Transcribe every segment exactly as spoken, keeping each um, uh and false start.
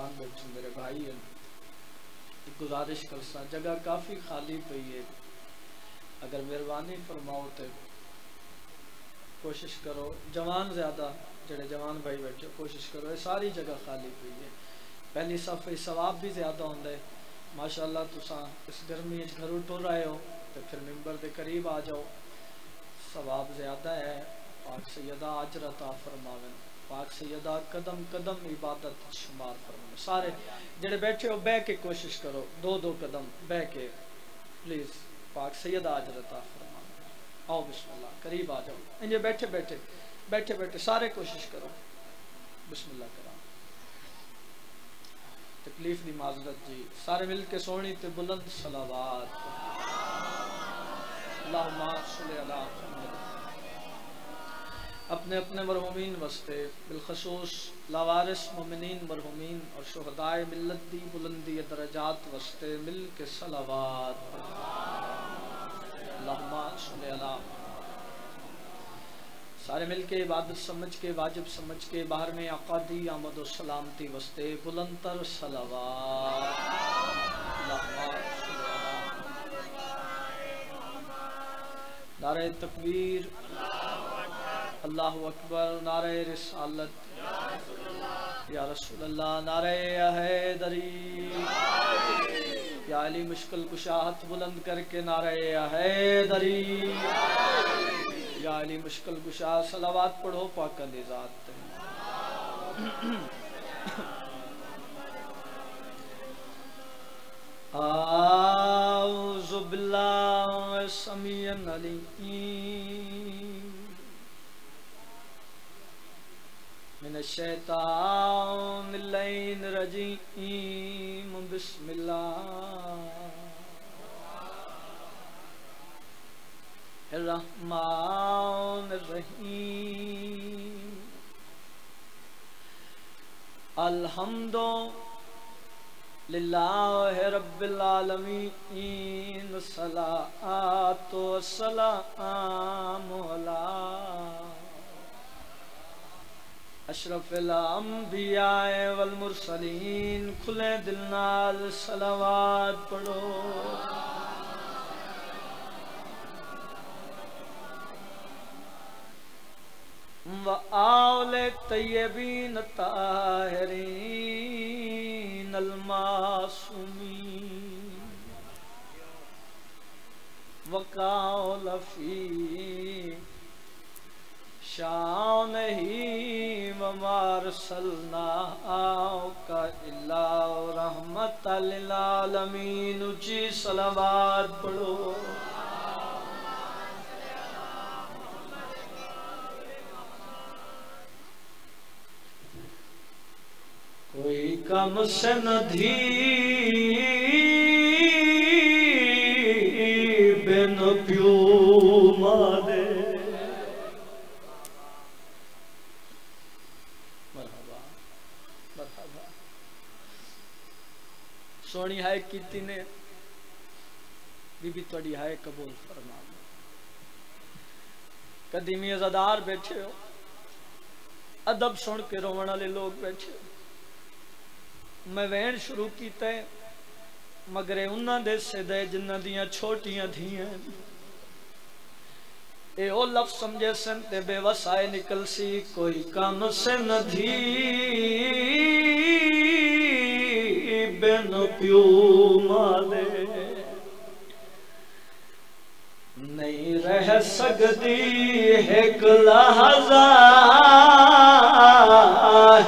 नौजवान बच्चे मेरे भाई हैं, गुजारिश करसा जगह काफ़ी खाली पई है, अगर मेहरबानी फरमाओ तो कोशिश करो, जवान ज़्यादा जड़े जवान भाई बैठे कोशिश करो, सारी जगह खाली पई है। पहली सफ़े सवाब भी ज़्यादा होंगे, माशाल्लाह तुसां इस गर्मी घरों टुर आए हो तो फिर मिंबर के करीब आ जाओ, सवाब ज़्यादा है। पाक सैयदा आजर अता फरमावें, पाक सैयदा कदम कदम इबादत शुमार फरमाओ। सारे जड़े बैठे हो बह के कोशिश करो, दो दो कदम बह के प्लीज़ पाक सैयदा आजरत फरमाओ। आओ बिस्मिल्लाह करीब आ जाओ, इंजे बैठे बैठे बैठे बैठे सारे कोशिश करो, बिस्मिल्लाह करा तकलीफ दी माजरत जी। सारे मिल के सोनी ते बुलंद सलावात अल्लाहुम्मा सल्ली अला मुहम्मद। अपने अपने मरहूमीन वस्ते बिलखसूस लावारिस मोमिनीन मरहूमीन और शुहदाए मिल्लत दी बुलंदी दरजात वस्ते मिल के सलावात। अल्लाहुम्मा सल्ली अला। सारे मिल के इबादत समझ के वाजिब समझ के बाहर में आकादी आमद और सलामती वस्ते बुलंदतर सलावात। अल्लाहुम्मा सल्ली अला। नारे तकबीर, अल्लाहु अकबर, नारे रिसालत या रसूल अल्लाह, नारे हैदरी या अली मुश्किल कुशाहत बुलंद करके नारे हैदरी या अली मुश्किल कुशाह सलावात पढ़ो पाक निजात। आऊज़ु बिल्लाहि समीअल अलीम शैतानिल्लाहिर रजीम, बिस्मिल्लाहिर रहमानिर रहीम, अलहम्दु लिल्लाहि रब्बिल आलमीन, सलातु वस्सलामु अला अशरफिल अंबिया वल मुरसलीन। खुले दिल नाल सलावात पढ़ो। व आओले तय्यबीन ताहिरीन अल मासूमीन, व काउल फी शान ही ममारसलना का इल्ला रहमतल लिल आलमीन। ऊंची सलावत पढ़ो। कोई कम से न धी बिन प्यो मारे, सोनी हाय कीती ने बीबी थोड़ी हाय कबूल फरमा। कदीमी अज़ादार बैठे हो, अदब सुन के रोवन वाले लोग बैठे हो। मैं वहन शुरू किया मगरे उन्होंने दे सदे जिन्हों दियां छोटियां धीयां ए ओ लफ्ज़ समझे सन ते बेवसाए निकल सी। कोई काम से न धी बिन प्यो मारे, नहीं रह सकती एक लहजा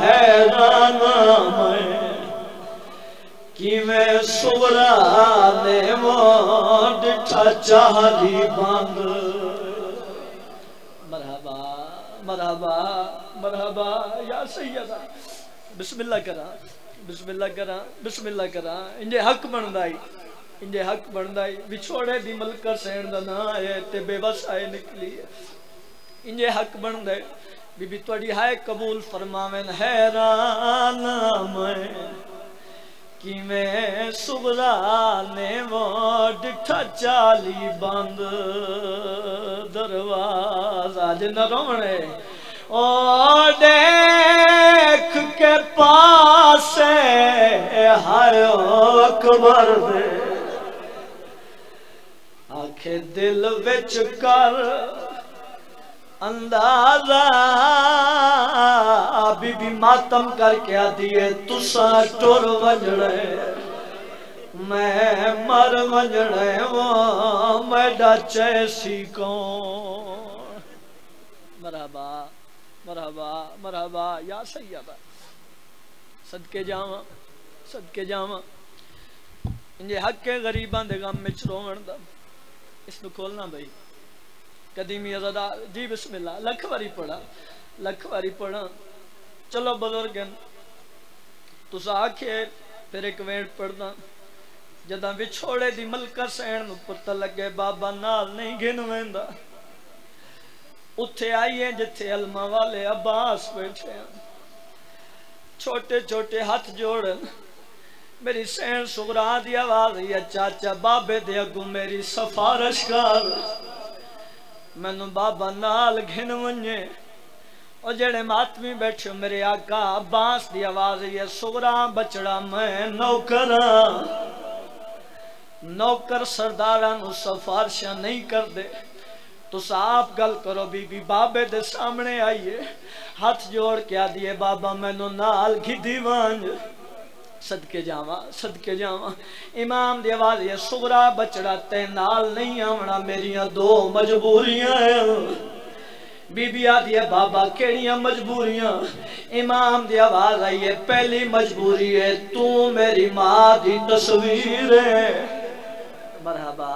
हैरान मैं, कि मैं सुबरा ने मोड़ चाहरी बंद। मरहबा मरहबा मरहबा या सैयदा, बिस्मिल्लाह करा बिस्मिल्ला करा बिस्मिल्ला करा। इंजे हक बनता है, इंजे हक बनता है। विछोड़े दी मलका सैन का ना है ते बेबस आए निकली है। इंजे हक बनता है। बीबी थोड़ी हाय कबूल फरमावेन। हैरान मैं कि मैं सुबरा ने वो डिठा चाली बंद दरवाजा ज न रोने ओ देख के पास है। हाय अकबर दे आखे दिल विच कर अंदाजा। बीबी मातम करके आदिए तुसा टुर वजने मैं मर वजने वो मैं डचैसी कौन। मरहबा मरहबा मरहबा या सैयदा सदके जावा सदके जावा इंजे हके गरीबां दे गम विच रोवण दा। इसनू खोलना भाई कदीमी अज़दा जी बिस्मिल्लाह लख वारी पढ़ा लख वारी पढ़ा। चलो बुजुर्ग तुस आखे फिर एक वेट पढ़दा। जदां विछोड़े दी मलका सैन नू पता लगे बाबा नाल नहीं गिन वेंदा। उत्थे आईए जिथे अलमा वाले अब्बास बैठे छोटे छोटे हाथ जोड़न। मेरी सैन सुगरा दी आवाज आई चाचा बाबे दे अगू मेरी सिफारिश कर मैनू बाबा नाल घिन वने। और जेड़े मातमी बैठे मेरे आका अब्बास दी आवाज आई सुगरा बचड़ा मैं नौकर नौकर सरदारां नू सिफारिशां नहीं करदे। तुस आप गल करो बीबी बाबे दे सामने आइए हाथ जोड़ के आदिए बाबा मैनू नाल घिदी वांज। सदके जावा सदके जावा इमाम दी आवाज़ ये सुगरा बचड़ा ते नाल नहीं आवना मेरिया दो मजबूरियां। बीबी आदि है बाबा केड़ियां मजबूरियां। इमाम दी आवाज़ आई है पहली मजबूरी है तू मेरी मां दी तस्वीर है। मरहबा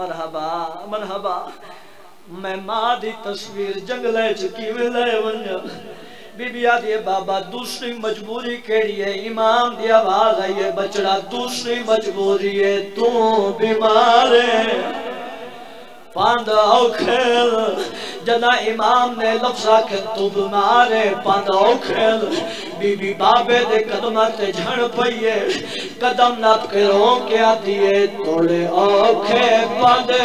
मरहबा मरहबा मैं मां दी तस्वीर जंगले च किवें ले वञां। बीबी आदि बाबा दूसरी मजबूरी केड़ी है। इमाम दी आवाज आई है बचड़ा दूसरी मजबूरी है तू बीमार है पांदा औखेल। जना इमाम ने लफ्ज़ आखे तू बीमार है पांदा औखेल। बीबी बाबे दे कदमां ते झड़ पई है कदम नाप के रो के आदि है थोड़े औखे पांदे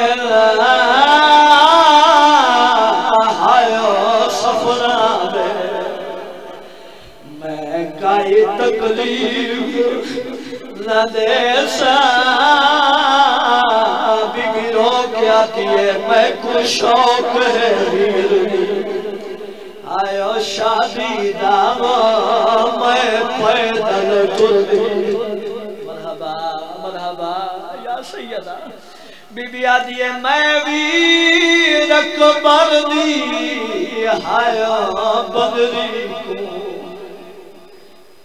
तकलीफ न दे सा। बीबी रो क्या दिए मैं को शौक है आयो शादी दावा मैं पैदल तुर्दी। मरहबा मरहबा या सैयदा बीबी आदि मैं वीर अकबर दी आयो बदरी को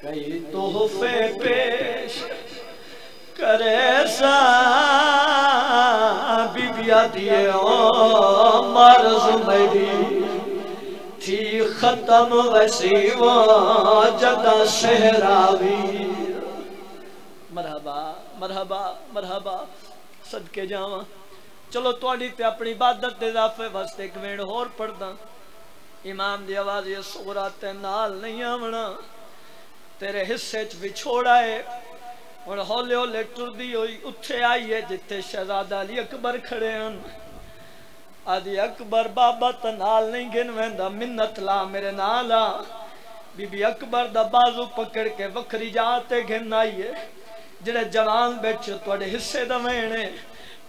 कई तोहफे पेश करे सा। बीबिया दिए मर्ज मेरी थी खत्म वैसी वो जदा सहरावी। मरहबा मरहबा मरहबा सदके जावा। चलो थोड़ी तो अपनी इबादत के इजाफे वास्ते एक वेण होर पढ़दा। इमाम दी आवाज़ ये सोरा ते नाल नहीं आवना तेरे हिस्से च विछोड़ा है। और हौले हौले टुरदी होई उत्थे आई है जिथे शहजादा अली अकबर खड़े हन। आदि अकबर बाबा ते नाल नहीं गिन वेंदा मिन्नत ला मेरे नाल आ। बीबी अकबर दा बाजू पकड़ के वखरी जाते घिन आई है। जेड़े जवान बैठे तुहाडे हिस्से दा वेणे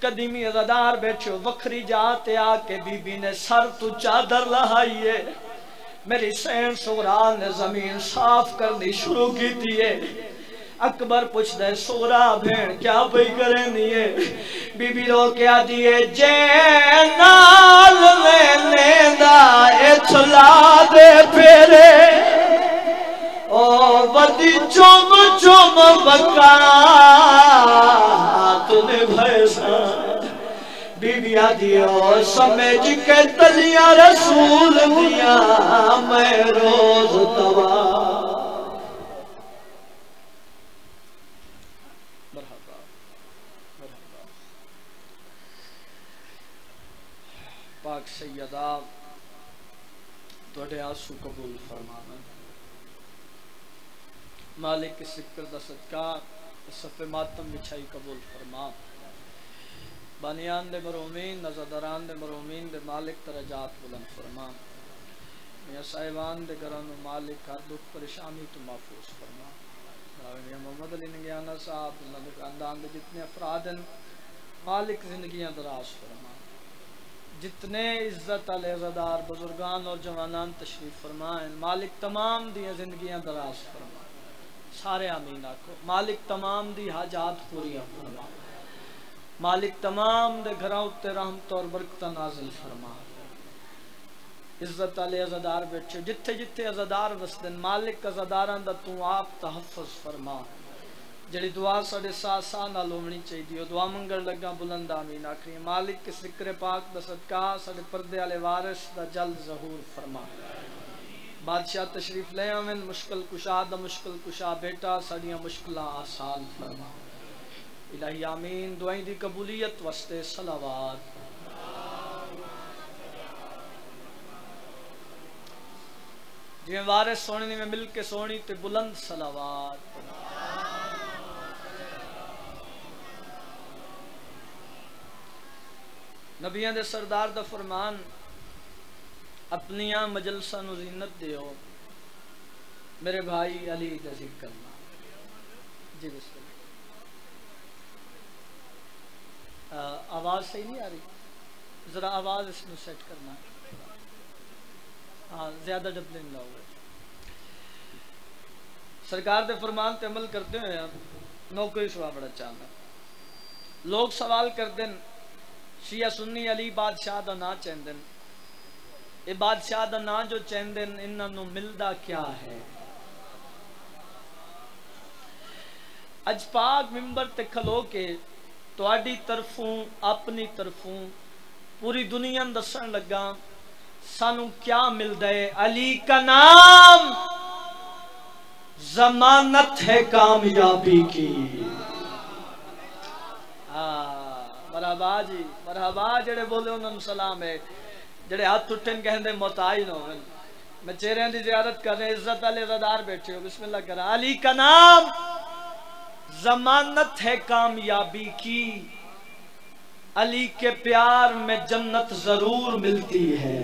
कदीमी अज़दार बैठे वखरी जाते आके बीबी ने सर तू चादर लहाई है। मेरी सैन सोरा ने जमीन साफ करनी शुरू की थी। अकबर पुछदे सोरा भेण क्या पई करेंदी है। बीबी रो के आदी है जे नाल लेंदा इथला दे फेरे ओ बदी चुम चुम बका तुने भैसा। बीबी आदि ओ समझ के तलियां रसूल दिया मैं रोज तवा। मरहबा मरहबा पाक सैयदा तुहाडे आंसू कबूल फरमावे। मालिक के सिक्र दा सदका सफे मातम बिछाई कबूल फरमा। बानियान दे मरूमीन नज़रदारान दे मरूमीन दे मालिक तरजात बुलंद फरमा। मियाँ साहिबान दे घरां नू मालिक हर दुख परेशानी तो महफूज फरमा। मोहम्मद अली नंगियाना साहब उन्होंने खानदान के जितने अफराद हैं मालिक जिंदगियाँ दराज फरमा, जितने इज्जत अलहदार बुजुर्गान और जवानान तशरीफ़ फरमाएँ मालिक तमाम दियाँ जिंदगियाँ दराज फरमा, सारे आमीना को मालिक तमाम दी हाजात पूरियाँ फरमा, मालिक तमाम दे घरों उत्ते रहमत और बरकत नाजिल फरमा। इज्जत आले अज़ादार बैठे जिथे जिथे अज़ादार वसदे मालिक अज़ादारां दा तू आप तहफ़्फ़ुज़ फरमा। जड़ी दुआ साढ़े साथ साह नाल होनी चाहिए दुआ मंगण लगा बुलंद आमीन आखिरी मालिक के ज़िक्र पाक दा सदका साढ़े पर्दे आले वारिस दा जल्द ज़हूर फरमा। बादशाह तशरीफ ले आवन मुश्किल कुशा दा मुश्किल कुशा बेटा साड़ियाँ मुश्किल आसान फरमा। इलाही आमीन दुआई दी कबूलियत वास्ते सलावात। जिमें वारिस सोने में मिल के सोनी ते बुलंद सलावात। नबियां दे सरदार दा फरमान अपनिया मजलसा नू ज़ीनत दियो मेरे भाई अली दा ज़िक्र ना जी। बिस्मिल्लाह आवाज़ सही नहीं आ रही, ज़रा आवाज़ इसनू सेट करना है। हाँ ज्यादा डबलिंग ना हो। सरकार दे फरमान ते अमल करते हुए नौकरी सवा बड़ा चाहना। लोग सवाल करते हैं शिया सुन्नी अली बादशाह का ना चाहते हैं, ये बादशाह का ना जो चाहते हैं इन्होंने मिलता क्या है। अज पाक मिंबर ते खलो के तुहाडी तरफों अपनी तरफों पूरी दुनिया दसन लगा सानू क्या मिलता है। अली का नाम जमानत है कामयाबी की। मरहबा जी मरहबा जेड़े बोले उन्होंने सलाम है, जेड़े हाथ उठन कहते मोहताज हो। मैं चेहरे की जियारत कर रहे इज्जत वाले रदार बैठे हो। बिस्मिल्लाह करा। अली का नाम जमानत है कामयाबी की, अली के प्यार में जन्नत जरूर मिलती है।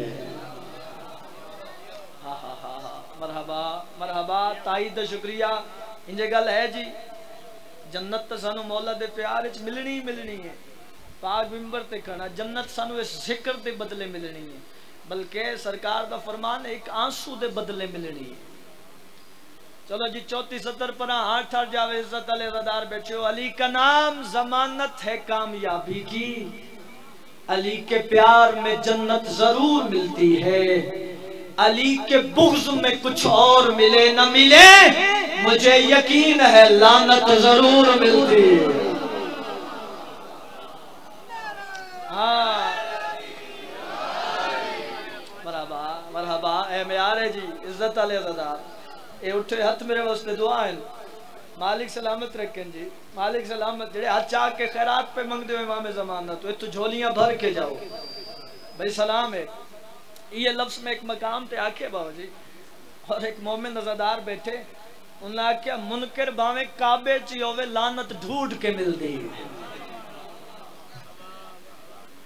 हा हा हा हा मरहबा मरहबा ताईद शुक्रिया। इंजे गल है जी जन्नत तो सानू मौला दे प्यार विच मिलनी ही मिलनी है। पाक मिंबर ते खड़ा जन्नत सानू इस जिक्र दे बदले मिलनी है, बल्कि सरकार दा फरमान एक आंसू दे बदले मिलनी है। चलो जी चौथी सतर पर आठ हट जावे। इज्जत वाले रदार बैठे हो। अली का नाम जमानत है कामयाबी की, अली के प्यार में जन्नत जरूर मिलती है। अली के बुग़्ज़ में कुछ और मिले न मिले मुझे यकीन है लानत जरूर मिलती है। हाँ मरहबा मरहबा ए म्यारे जी इज्जत आले ज़दार ए उठे हथ मेरे वास्ते दुआ है मालिक सलामत रखें जी। मालिक सलामत जेड़े हाथ चाह के खैरात पे मंगते हो इमाम जमानत इत्थों झोलियां भर के जाओ। भाई सलाम है ये लफ्ज़ में एक मकाम ते आखे बाबा जी और एक मोमिन नज़रदार बैठे उन्हें आख्या मुनकर भावे काबे च होवे लानत ढूंढ के मिलदी।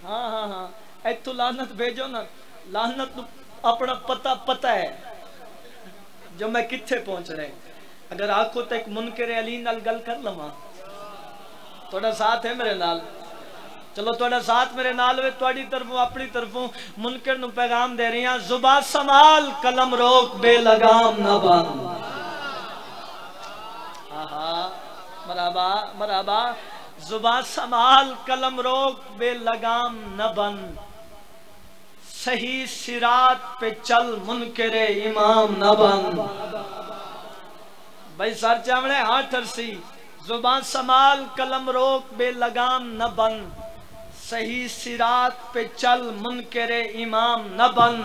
हाँ हाँ हाँ इत्थों लानत भेजो ना, लानत अपना पता पता है जो मैं कित्थे पहुंचना है। अगर आखो तो एक मुनकर अली नाल गल कर लवां, थोड़ा साथ है मेरे नाल। चलो थोड़ा साथ मेरे नाल वे तुहाडी तरफों अपनी तरफों मुनकर नूं पैगाम दे रही हां। जुबान संभाल कलम रोक बेलगाम ना बन। आहा मरहबा मरहबा। जुबान संभाल कलम रोक बेलगाम न बन, सही सिरात पे चल मुनकर इमाम न बन। भाई सर चावड़े हाथ अरसी जुबान संभाल कलम रोक बेलगाम न बन, सही सिरात पे चल मुनकरे इमाम न बन।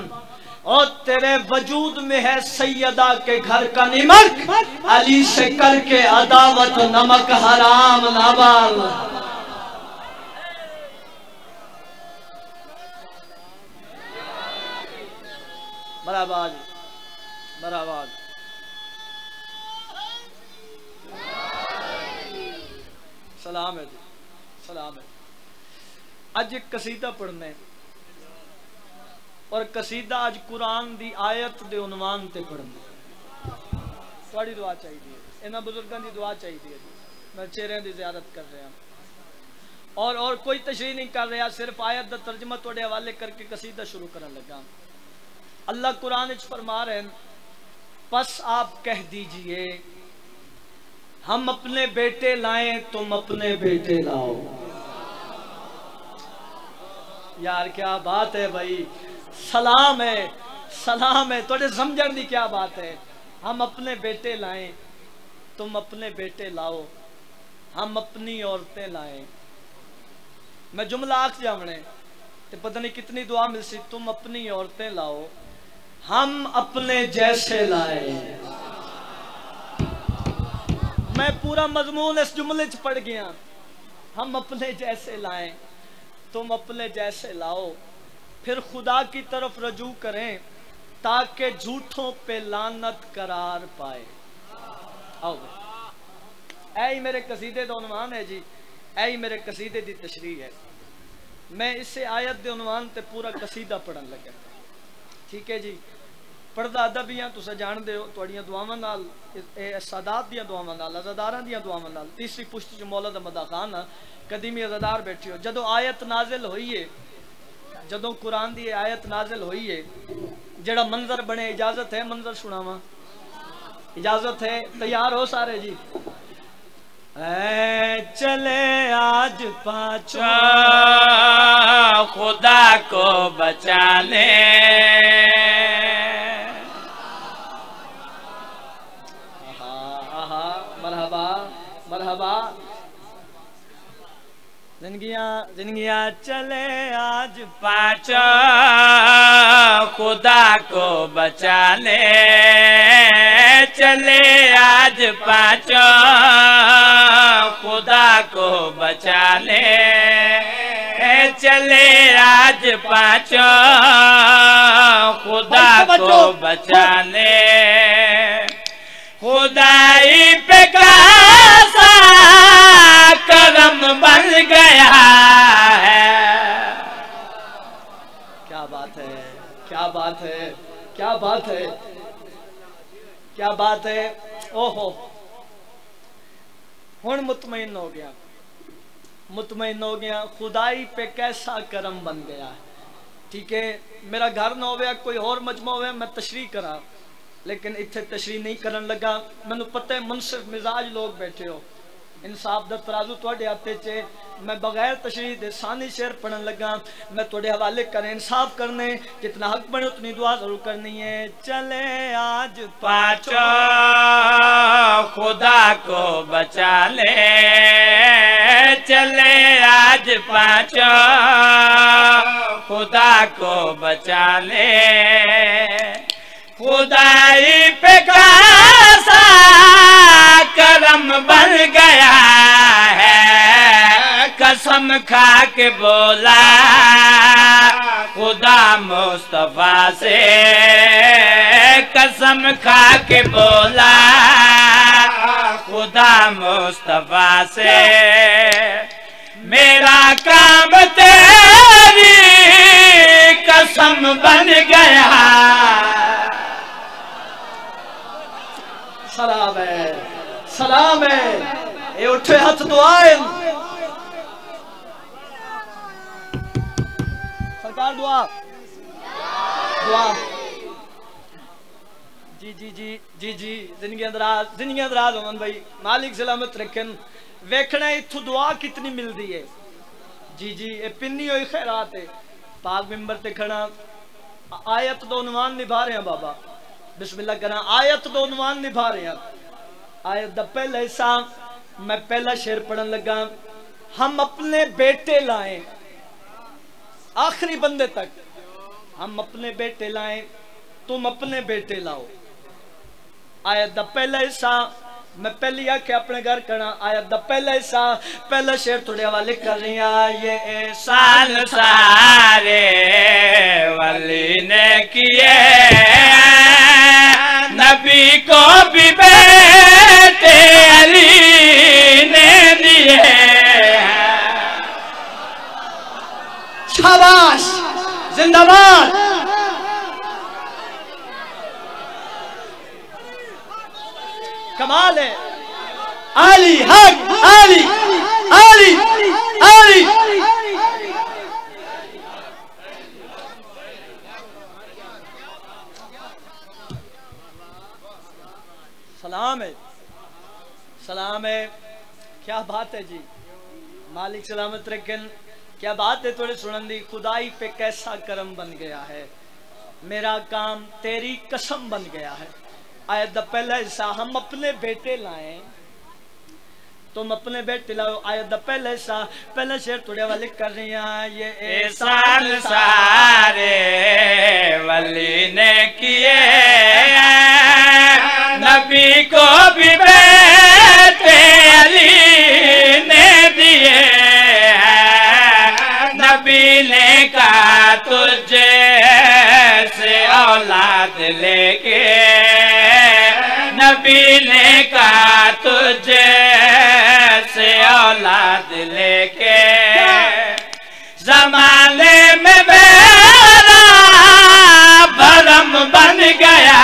और तेरे वजूद में है सैयदा के घर का निमक, अली से करके अदावत नमक हराम न बन। बराबर बराबर। सलाम है जी सलाम है। आज एक कसीदा पढ़ना है और कसीदा आज कुरान दी आयत दे उन्वान ते पढ़ना है। थोड़ी दुआ चाहिए, इन्होंने बुजुर्गों की दुआ चाहिए। मैं चेहरे की ज्यारत कर रहा और और कोई तशरीह नहीं कर रहा, सिर्फ आयत का तर्जमा थोड़े हवाले करके कसीदा शुरू करने लगा। अल्लाह कुरान फरमा रहे हैं, बस आप कह दीजिए हम अपने बेटे लाए तुम अपने बेटे लाओ। यार क्या बात है भाई, सलाम है सलाम है, थोड़े समझने की क्या बात है। हम अपने बेटे लाए तुम अपने बेटे लाओ, हम अपनी औरतें लाए। मैं जुमला आख जावने तो पता नहीं कितनी दुआ मिल सी, तुम अपनी औरतें लाओ हम अपने जैसे लाए। मैं पूरा मजमून इस जुमले च पढ़ गया, हम अपने जैसे लाए तुम अपने जैसे लाओ। फिर खुदा की तरफ रजू करें ताकि झूठों पे लानत करार पाए। आओ ऐ मेरे कसीदे का उनवान है जी, ऐ मेरे कसीदे की तशरीह है। मैं इसे आयत के उनवान ते पूरा कसीदा पढ़न लगा, ठीक है जी। पढ़दा अदब ही तुसीं जानदे हो, तुहाड़ियां दुआवां नाल, सादात दियां दुआवां नाल, अज़ादारां दियां दुआवां नाल। तीसरी पुश्त च मौला दा मदा खान कदीमी अज़ादार बैठे हो। जदों आयत नाजिल होई है, जदों कुरान की आयत नाजिल होई है, जड़ा मंजर बने, इजाजत है मंजर सुनावा, इजाजत है, तैयार हो सारे जी। ऐ चले आज पाँचों खुदा को बचाने, मरहबा मरहबा। जिंदगियां जिंदगियां चले आज पाँचों खुदा को बचाने, चले आज पाँचों खुदा को बचाने, चले आज पाँचों खुदा को बचाने। खुदाई पे कैसा करम बन गया है। क्या बात है क्या बात है क्या बात है क्या बात है। ओहो हुन मुतमईन हो गया, मुतमईन हो गया। खुदाई पे कैसा करम बन गया है, ठीक है। मेरा घर ना हो कोई और मजमा हो, मैं तशरीह करा, लेकिन इत्थे तशरीह नहीं करन लगा। मैनू पता है मुनसिफ मिजाज लोग बैठे हो, इंसाफ का तराजू थोड़े हथे च। मैं बगैर तशरीह दे सानी शेर पढ़न लगा, मैं थोड़े हवाले करें इंसाफ करने, जितना हक बने उतनी दुआ जरूर करनी है। चले आज पाँचों खुदा को बचा ले, चले आज पाँचों खुदा को बचा ले। खुदाई पे कैसा करम बन गया है, कसम खा के बोला खुदा मुस्तफा से, कसम खा के बोला खुदा मुस्तफा से। मेरा काम तेरी कसम बन गया। सलाम है सलाम है, ये उठे हाथ दुआएं सरकार दुआ दुआ। जी जी जी जी जी जिंदगी दराज जिंदगी दराज होवन भाई, मालिक सलामत रखें। वेखना इत्थों दुआ कितनी मिलती है जी जी। ये पिन्नी हुई खैरात है, पाक मिंबर ते खड़ा आयत दो उनवान निभा रहे हैं बाबा। बिस्मिल्लाह करा, आयत दो उनवान निभा रहे हैं। आयत दा पहला हिस्सा मैं पहला शेर पढ़न लगा, हम अपने बेटे लाए, आखिरी बंदे तक, हम अपने बेटे लाए तुम अपने बेटे लाओ। आयत दा पहला हिस्सा मैं पहली आके अपने घर करा। आयत दा पहला हिस्सा पहला शेर थोड़े हवाले कर रही। ये एहसान सारे वली ने किए, नबी को भी बेटे अली ने दिए। शाबाश जिंदाबाद। कमाल है। अली हक अली अली अली सलाम है सलाम है। क्या बात है जी, मालिक सलामत रखन। क्या बात है थोड़े सुनन दी। खुदाई पे कैसा करम बन गया है, मेरा काम तेरी कसम बन गया है। आयत द पहला हिस्सा, हम अपने बेटे लाए, तुम अपने बेटे लाओ। आयत द पहला हिस्सा, पहला शेर थोड़े वाले कर रही हैं। ये एहसान सारे वली ने किए, नबी को भी बेटे अली ने दिए। नबी ने कहा तुझे से औलाद लेके, नबी ने कहा तुझे से औलाद लेके, जमाने में मेरा भरम बन गया।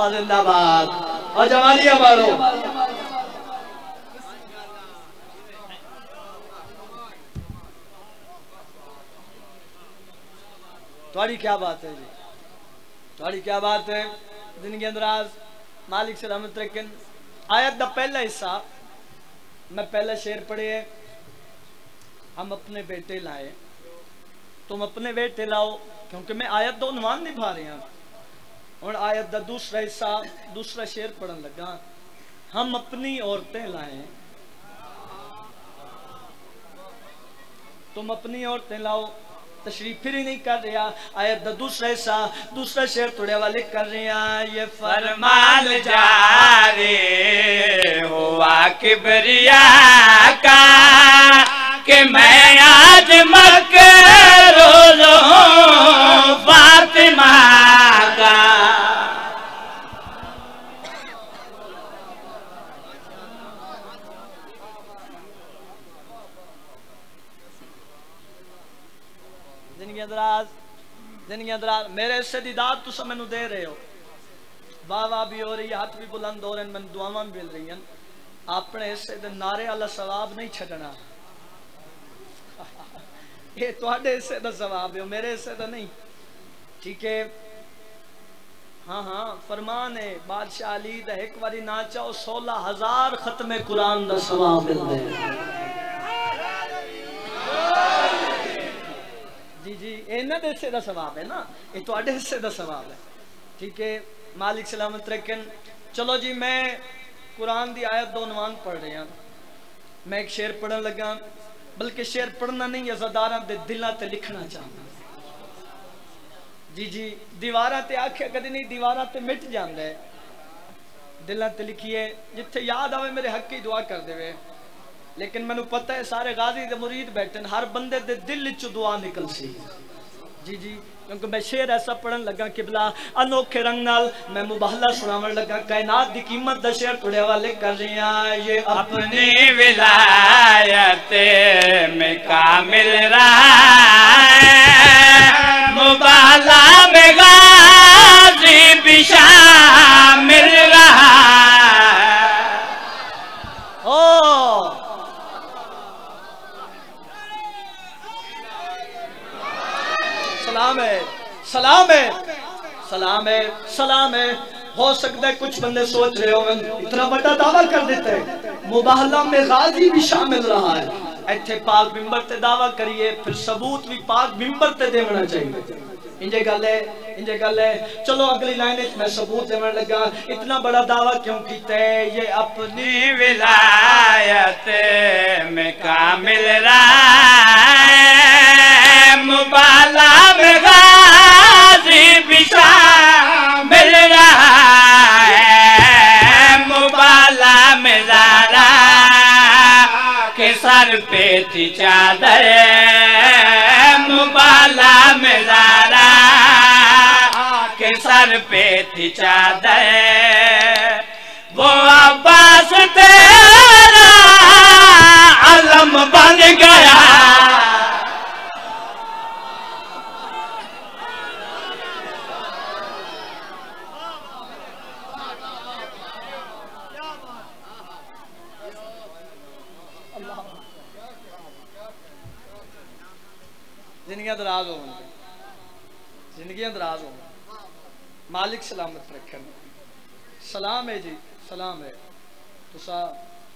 और जिंदाबाद और जवानिया वालों, थोड़ी क्या बात है जी, थोड़ी क्या बात है। दिन के अंदराज मालिक सलामत रखन। आयत द पहला हिस्सा मैं पहला शेर पढ़े है। हम अपने बेटे लाए, तुम अपने बेटे लाओ, क्योंकि मैं आयत दो उनवान निभा रहे हैं। और आयत द दूसरा हिस्सा दूसरा शेर पढ़न लगा। हम अपनी औरतें लाए, तुम अपनी औरतें लाओ। तशरीफ फिर ही नहीं कर रहा। आयत दूसरा हिस्सा दूसरा शेर थोड़े वाले कर रहे हैं। ये फरमान जारे हुआ किबरिया का कि मैं आज मकरूज़ हूं फातिमा का। मेरे से दीदार तुम मैनू दे रहे हो, वाह वाह भी हो रही है, हाथ भी बुलंद हो रहे हैं, मन दुआवां भी मिल रही हैं। अपने हिस्से दे नारे वाला सवाब नहीं छड़ना, ये तुहाडे हिस्से दा सवाब है, मेरे हिस्से दा नहीं। ठीक है, हाँ हाँ फरमान है बादशाह अली दा, एक बारी ना चाहो सोलह हजार खत्मे कुरान दा सवाब मिलदे है जी जी। इन्हों के हिस्से का सवाब है ना, ये थोड़े हिस्से का सवाब है। ठीक है मालिक सलामत रखन। चलो जी, मैं कुरान की आयत दो नवान पढ़ रहे हैं। मैं एक शेर पढ़न लगा, बल्कि शेर पढ़ना नहीं, अजादारा के दिलों पर लिखना चाहता जी जी। दीवारा ते आख्या कदी नहीं, दीवारा ते मिट जाता है, दिलों पर लिखिए। जिथे याद आवे मेरे हक की दुआ कर देवे। लेकिन मैनू पता है सारे गाजी दे मुरीद बैठे, हर बंदे दे दिल चो दुआ निकल सी जी जी। क्योंकि मैं शेर ऐसा पढ़न लगा किबला, अनोखे रंग नाल मैं मुबाहला सुनावन लगा। कायनात दी कीमत दा शेर थोड़े वाले कर रहा। ये अपनी विलायत में कामिल रहा, मुबाहला में गाजी भी शामिल रहा। सलाम है सलाम है सलाम है सलाम है। हो सकता है कुछ बंदे सोच रहे हो इतना बड़ा दावा कर देते हैं, मुबाहला में गाजी भी शामिल रहा है। इतने पाक मिंबर ते दावा करिए, फिर सबूत भी पाक मिंबर ते देना चाहिए। इंजे गल है इंजे गल है। चलो अगली लाइन में सबूत देने लगा। इतना बड़ा दावा क्यों किया है? ये अपनी विलायत में कामिल रहा, मुबाला में गाजी भी शामिल रहा। मुबाला में जारा के सर पे थी चादर, मुबाला में जारा के सर पे थी चादर। वो अब्बास तेरा अलम बन गया। जिंदगी दराज हो जिंदगी दराज हो मालिक सलामत रखन। सलाम है जी, सलाम है। तुसा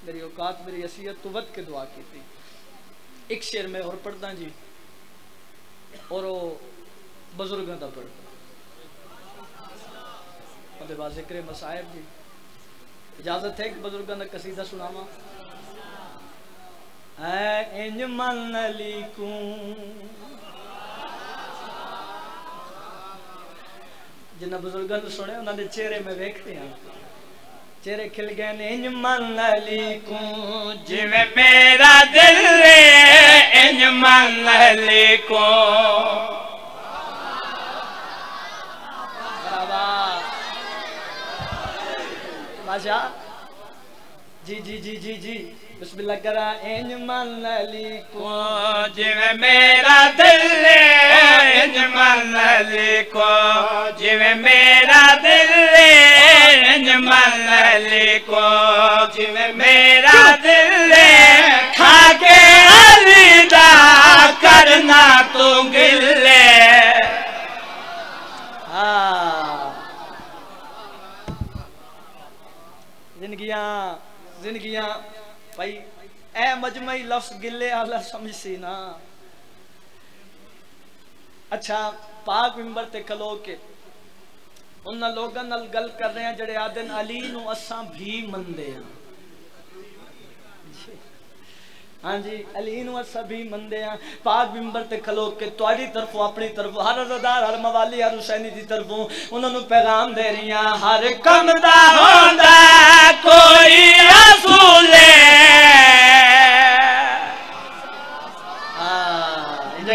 मेरी औकात मेरी असीयत तो वध के दुआ की थी। एक शेर में और पढ़दा जी और वो बुजुर्गों का पढ़ता दे बाद जिक्र मसाइब जी। इजाजत है कि बुजुर्गों का कसीदा सुनावा। ऐ इंज मन लिखू जिन्हें बुजुर्गों ने सुने उन्होंने चेहरे में देखते हैं चेहरे खिल गए ने। इंज मन लिखू जिवें मेरा दिल रे इंज मन लिखू माशा जी जी जी जी जी बिस्मिल्लाह करा। इंज मन लिखू जिवें मेरा दिल रे इंज मन लिखू जिवें मेरा दिल रे इंज मन लिखू जिवें मेरा दिल रे खाके अलविदा करना तू गिले। जिंदगियां जिंदगियां भाई ए मजमई लफ्ज़ गिले आला समझ सी ना। अच्छा पाक मिंबर ते खलो के उन लोगों नाल गल कर रहे हैं जड़े आदन अली नू असां भी मनदे हां। हाँ जी अली नू असां भी मनदे हां। पाक मिंबर ते खलो के तुहाडी तरफों अपनी तरफ हर रज़ादार हर मवाली हर हुसैनी दी तरफों उन्हां नू पैगाम दे रही हां। हर कम दा होंदा कोई असूल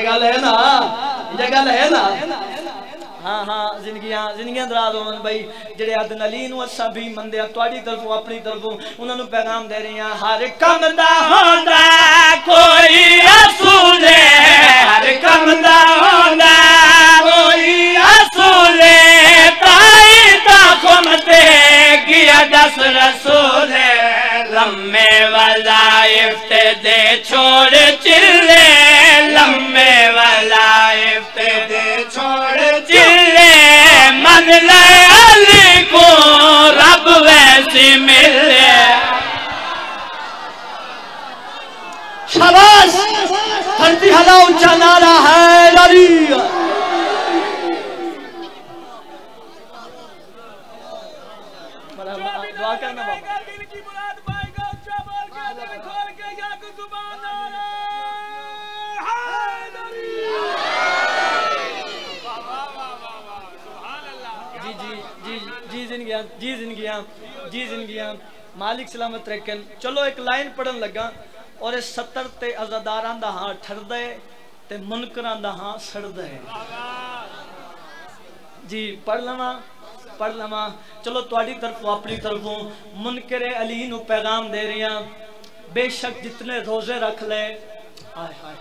गल है ना गल है ना। हाँ हाँ जिंदगियां जिंदगियां दराज होवन भाई जेडे अदन अली नू असां भी मनदे हां। तुहाडी तरफों अपनी तरफों उन्हां नू पैगाम दे रही हां। हर कम दा होंदा कोई असूल हर कम दा होंदा कोई असूल ताई ताखुम ते गिया दस रसूल लम्मे वाला इफ्ते दे छोड़ चिल्ले लम्मे वाला इफ्ते दे छोड़ चिल्ले मन ले अली को रब वैसी मिले। शाबाश धरती हला ऊंचा नारा है लड़ी। दुआ करना बाबा जी जिंदगियां जी जिंदगियां मालिक सलामत रखन। चलो एक लाइन पढ़न लगा और इस सत्तर ते अजादारां दा हां ठरदे ते मुनकरां दा हां सड़दे। जी पढ़ लवा पढ़ लवा। चलो तुहाडी तरफों अपनी तरफों मुनकरे अली नू पैगाम दे रही हां। बेशक जितने रोजे रख ले हाय हाय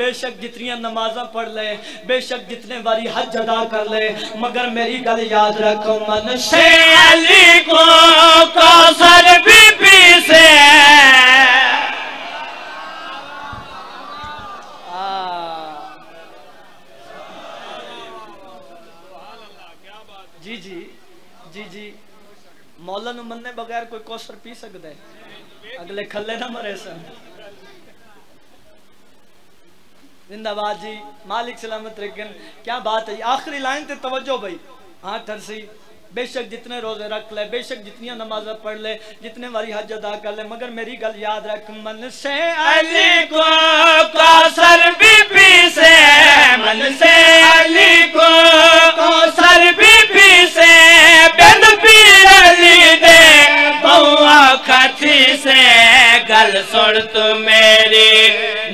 बेशक जितनी नमाजा पढ़ ले बेशक जितने बारी हज अदा कर ले मगर मेरी गल याद रखो मन से अली को कौसर बीबी से। जी जी जी जी मौला नू मन्ने बगैर कोई कौसर पी सकता है अगले खले ना मरे सन। जिंदाबाद जी मालिक सलामत रखन। क्या बात है। आखिरी लाइन ते तवज्जो भाई। हाँ ठरसी बेशक जितने रोजे रख ले बेशक जितनी नमाज़ें पढ़ ले जितने बारी हज अदा कर ले मगर मेरी गल याद रख मन से अली को कौसर बीबी से मन से अली को कौसर बीबी से बिन पीर अली दे बउआ खती से गल सुन तू मेरी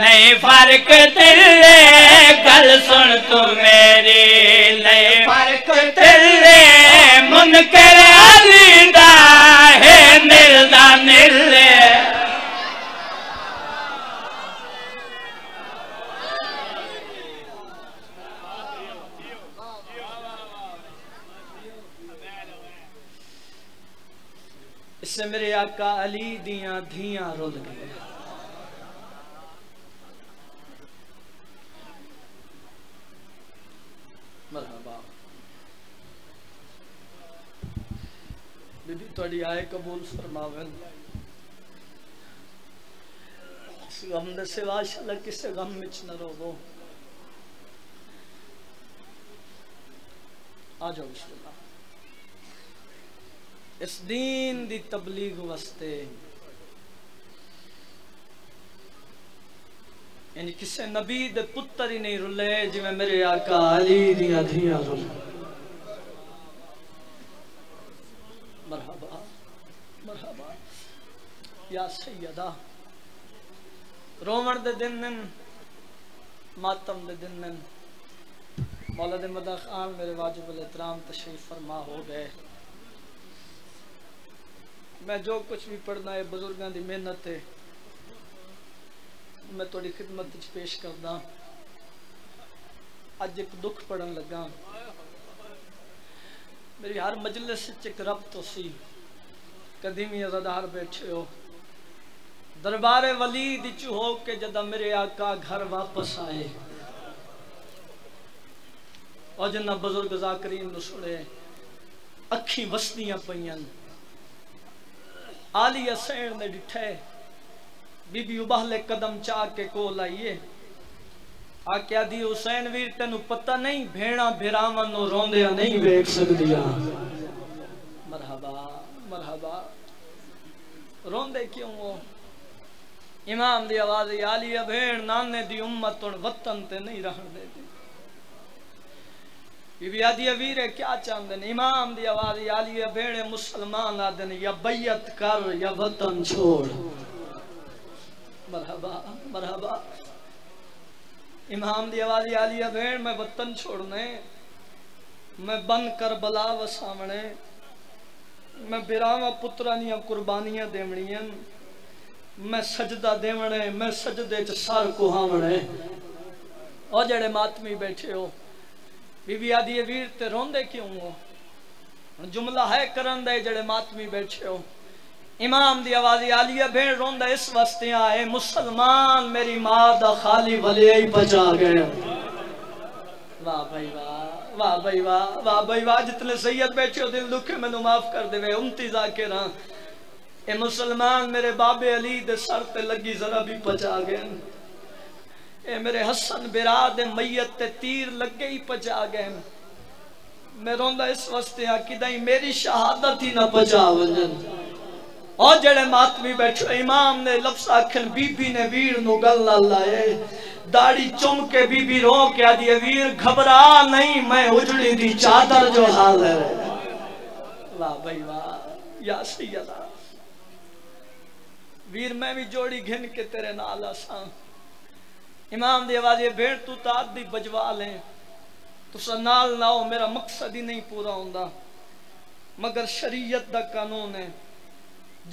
नहीं फर्क तेरे गल सुन तू मेरी नहीं फर्क तेरे मुनकर अली दा है निर्दा निर्ले। इससे मेरे आका अली दियां धियां रुल गई तुहाडी आए कबूल फरमावन। इस गम दे सिवा इंशाअल्लाह किसे गम विच न रोवो। आ जाओ इंशाअल्लाह इस दीन दी तबलीग वास्ते यानी किसे नबी दे पुत्तर ही नहीं रुले जिवें मेरे आका अली दियां धियां रुले। मरहबा मरहबा या सैयदा। रोवण दे दिन ने, मातम दे दिन ने। मौला दे मदा खान मेरे वाजिबुल इतराम तशरीफ फरमा हो गए। मैं जो कुछ भी पढ़ना है बुजुर्गों की मेहनत है, मैं थोड़ी खिदमत पेश करदा। अज एक दुख पढ़न लगा, मेरी हर मजलिस एक रब्त सी। कदीमी अज़ादार बैठे हो दरबारे वली दिच हो के जदा मेरे आका घर वापस आए और जिन्ना बुजुर्ग जाकरीन सुने अखी वसदियां पईयां। आली हसैन ने डिठे बीबी उबाहले कदम चा के कोल आईए। आख्या दी हुसैन वीर तेनू पता नहीं भेणा भेरावां नूं रोंदियां नहीं वेख सकदियां। मरहबा मरहबा। रोंदे क्यों हो? इमाम दी आवाज़ आली भेण नाने दी उम्मत हुण वतन ते नहीं रहण देदी। बीबी आदिया वीर क्या चाहते ने? इमाम दी आवाज़ आली भेणे मुसलमान आदे ने या बैयत कर या वतन छोड़। मरहबा मरहबा। इमाम दी आवाज़ आली भेण मैं वतन छोड़ने, मैं बन कर बला वसावने, मैं बिरावा पुत्रा दियां कुर्बानियां देवणियां, मैं सजदा देवने, मैं सजदे च सर कुहावने। और जड़े मातमी बैठे हो बीबी आदि वीर ते रोंदे क्यों हो? जुमला है करन दे जड़े मातमी बैठे हो। इमाम दी आवाज़ आलिया भेण रोंदा इस वास्ते आए मुसलमान मेरी मां दा खाली वले ही बचा गए। वाह भाई वाह, वाह भाई वाह, वाह भाई वाह। जितने सैयद बैठे हो दिल दुखे मैनू माफ कर देवे। उमती जाकिरा ए मुसलमान मेरे बाबे अली दे सर ते लगी जरा भी बचा गए। ए मेरे हसन बिराद मैयत ते तीर लगे ही पचा गए। मैं रोंदा इस वास्ते कि मेरी शहादत ही ना पचा वजन। और जड़े मातमी बैठे इमाम ने लफ्ज़ आखन बीबी ने वीर नू गल्ला लाए। दाढ़ी चुम के बीबी रो के आदि वीर घबरा नहीं मैं उजड़ी दी चादर जो हाल है। वाह भाई वाह या सैयदा। वीर मैं भी जोड़ी घिन के तेरे नाल आसां। इमाम दी आवाज़ भेण तू ताद दी बजवा ले, तुस नाल ना हो मेरा मकसद ही नहीं पूरा होंदा। मगर शरीयत दा कानून है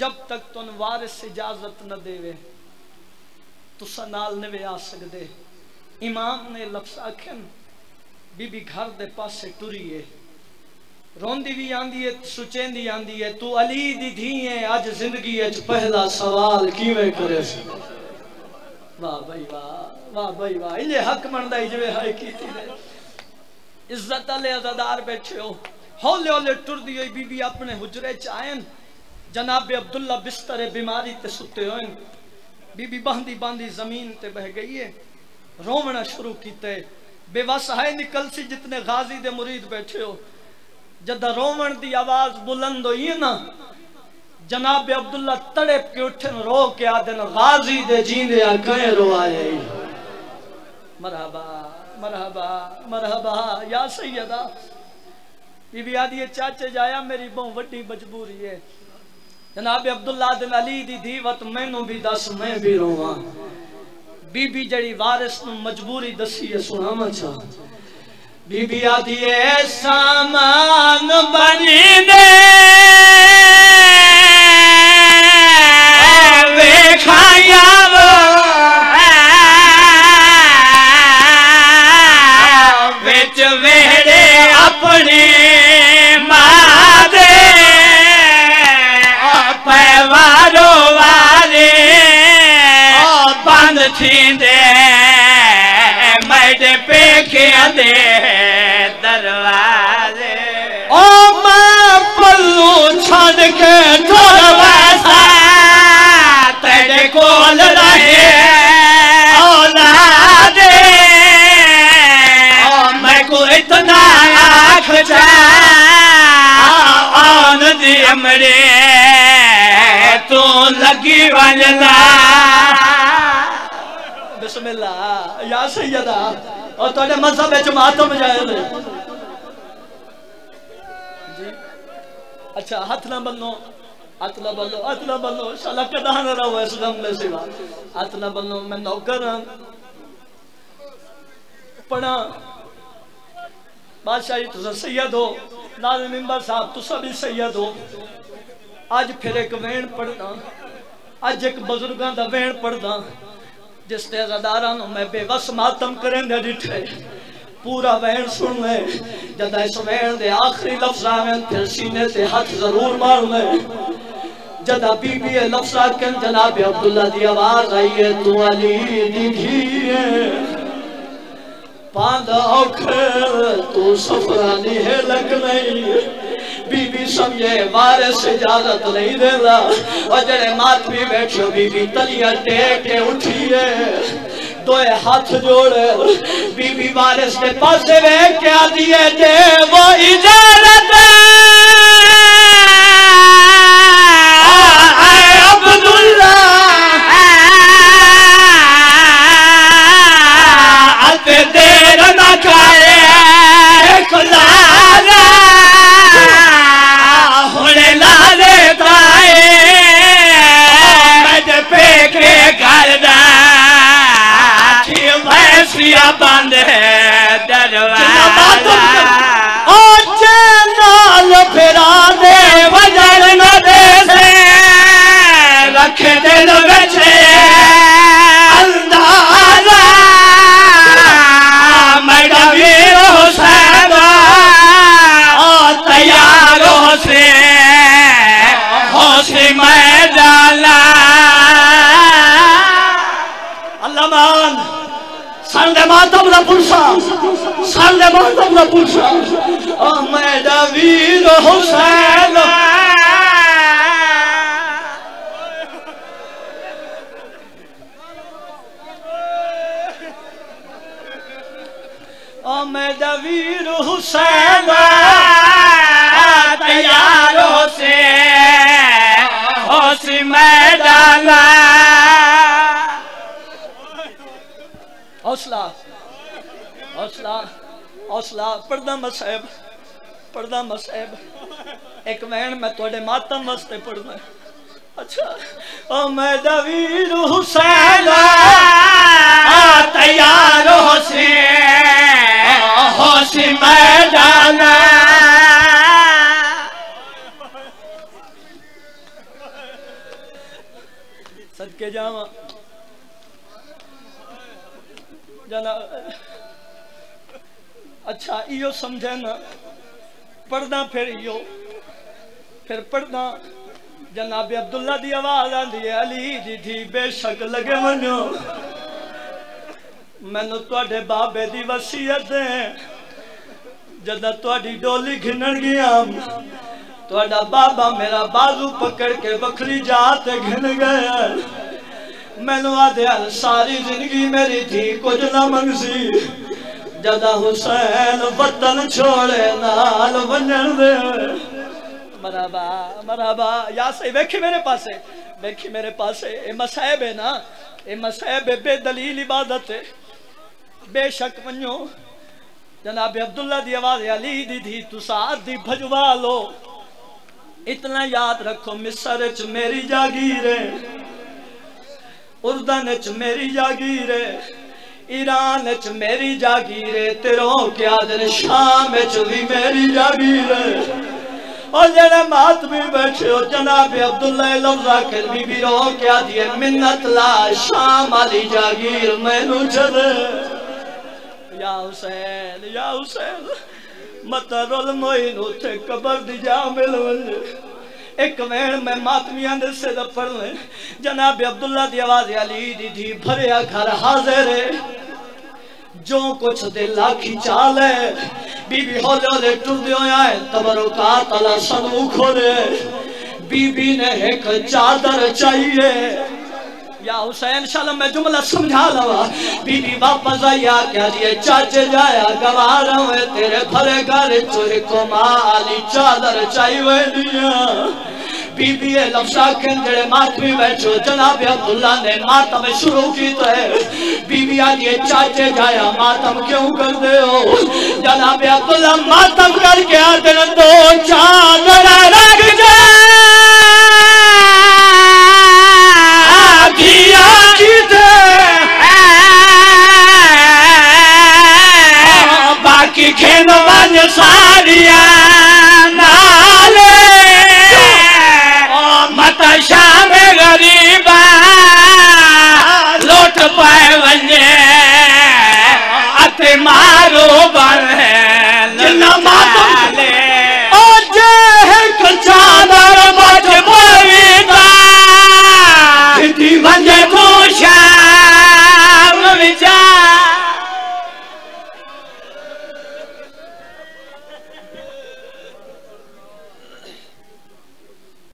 जब तक तुन वारिस इजाजत न देवे तुस नाल नहीं आ सकदे। इमाम ने लफ्ज़ आखन बीबी घर दे पासे टुरी है। रोंदी भी आंदी है, सुचेंदी आंदी है। तू अली दी धी है अज जिंदगी च पहला सवाल किवें करे? वाह भाई वाह, वाह भाई वाह। इले हक मनदा जिवें हाय कीती ने। इज्जत आले अज़ादार बैठे हो। हौले हौले टुरदी होई बीबी अपने हुजरे च आए। जनाब अब्दुल्ला बिस्तर बीमारी ते सुते होए। बीबी बांधी बांधी जमीन ते बह गई है, रोवना शुरू कीते। बेवस है निकल सी जितने गाजी दे मुरीद बैठे हो। जद रोवण दी आवाज़ बुलंद होई है ना जनाब अब्दुल्ला तड़प के उठन, रो के आदन गाजी दे जींदे कहे रोआए। मरहबा मरहबा मरहबा या सैयदा। बीबी आदि चाचे जाया मेरी बहुत वड्डी मजबूरी है। जनाब अब्दुल्ला दिन अली दी धीवत मैनू भी दस मैं भी रोवां। बीबी जड़ी वारिस नू मजबूरी दसी है सुनावां चा। बीबी आदि सामान बनी दे दरवाजे ओ मैं पल्लू छा चांद के ठोलवासा तेरे कोल रहे औलाद मैं को इतना आँख चान दिया मरे तू लगी वनला बिस्मिल्लाह या सैयदा और तेरे मजहब जमात तो बजाए। अच्छा हाथ ना बनो हाथ ना बनो हाथ ना बनो साला कदा ना रहो इस गम में सिवा हाथ ना बनो मैं नौकर हूं पढ़ा बादशाही तुसा सैयद हो नाल मिंबर साहब तुसा भी सैयद हो। आज फिर एक वेण पढ़ना आज एक बुजुर्गों का वेण पढ़ना जिस तेजादारा मैं बेबस मातम करेंगे डिठे पूरा वहन सुन ले जदा इस वहन दे आखिरी लफ्ज आवन फिर सीने से हाथ जरूर मार ले जदा बीबी ए लफ्जा कन जनाब अब्दुल्ला दी आवाज आई है तू अली दी धीए पांदा औखर तू सफरानी है लग नहीं बीबी समझे वारिस इजाजत नहीं देला और जड़े मातमी बैठो बीबी तलिया टेक के उठिए दोए हाथ जोड़े बीबी वारिस के पास वे क्या दिए दे वो इजाजत आए अब्दुल्ला आते देर ना करे खुला होने लाले ताए मैं पे के घर दा सिया बंद है दरवाजा ओ चैनल फेरा दे वजन न दे से रख दे बचे अंदाजा मैं कबीर हुसैन ओ तैयार हो से होश मैं डाला अल्लाह साले मातम ना पुरसा साले मातम ना पुरसा ओ मेरा वीर हुसैन ओ मेरा वीर हुसैन तैयार हो से होश में डाला हौसला हौसला हौसला पर्दा मसैब पर्दा मसैब एक वहन मैं थोड़े मातम वास्ते पढ़ना। अच्छा ओ मैं वीर हुसैन तैयार होशी होशी मैं डाला सदके जावा जना। अच्छा इो समझे ना पढ़ना फिर इो फिर पढ़ना जनाब अब्दुल्ला दी आवाज आती है अली जी थी बेशक लगे मनो मैनू तुहाडे बाबे दी वसीयत जदा तुहाडी डोली घिनण गया तुहाडा बाबा मेरा बाजू पकड़ के बखरी जात घिन गया मैनू आदि सारी जिंदगी मेरी थी कुछ ना मंगसी जदा हुसैन वतन छोड़े नाल वंजन दे मराबा मराबा या सही वेखी मेरे पासे वेखी मेरे पासे ए मसाइब है ना ए मसाइब बेदलील इबादत है बेशक मनो जनाब अब्दुल्ला दी आवाज अली दी थी तुसा दी भजवा लो इतना याद रखो मिस्र च मेरी जागीर है उर्दन च मेरी जागीर ईरान च मेरी जागीर तेरो क्या दिन शाम च भी मेरी जागीर और जरा मात भी बैठे हो जनाब अब्दुल्ला लफ्जा कर भी, भी रो क्या दिए मिन्नत ला शाम वाली जागीर मैनू छद या हुसैन या हुसैन मत रोल मोइन उथे कबर दी जा मिल एक वैन मैं मातमिया दे सिर पर ले जनाब अब्दुल्ला दी आवाज अली दी थी भरिया घर हाजिर जो कुछ दे लाखी चाल है बीबी हौले हौले टुरदे होया तबरुकात अला सनू खोले बीबी ने एक चादर चाहिए। या हुसैन शाला मैं जुमला समझा लवा। बीबी वापस आया क्या लिए चाचे जाया गवार हुए तेरे भरे घर चोरी को माली चादर चाहिए दिया। बीबी ए लफ्जा केंद्रे मातमी बैठो जनाब अब्दुल्ला ने मातम शुरू की तो है। बीबी आज ये चाचे जाया मातम क्यों कर दे हो जनाब अब्दुल्ला मातम करके आते न दो चादर रख जा दिया किते बाकी खेन मन सारिया मारो बन है।